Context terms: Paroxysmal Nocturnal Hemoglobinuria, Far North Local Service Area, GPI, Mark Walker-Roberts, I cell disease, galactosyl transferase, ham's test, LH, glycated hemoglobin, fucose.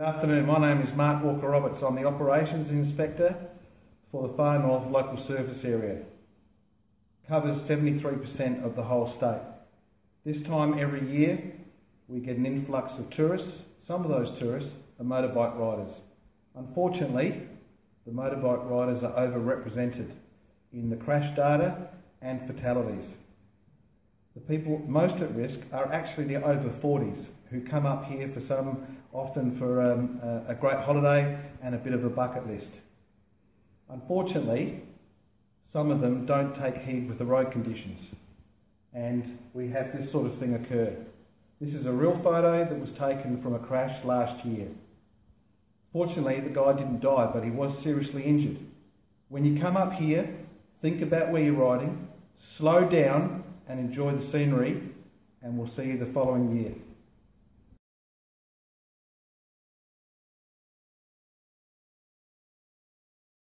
Good afternoon, my name is Mark Walker-Roberts. I'm the Operations Inspector for the Far North Local Service Area. It covers 73% of the whole state. This time every year we get an influx of tourists. Some of those tourists are motorbike riders. Unfortunately, the motorbike riders are overrepresented in the crash data and fatalities. The people most at risk are actually the over 40s who come up here for often for a great holiday and a bit of a bucket list. Unfortunately, some of them don't take heed with the road conditions, and we have this sort of thing occur. This is a real photo that was taken from a crash last year. Fortunately, the guy didn't die, but he was seriously injured. When you come up here, think about where you're riding, slow down and enjoy the scenery, and we'll see you the following year.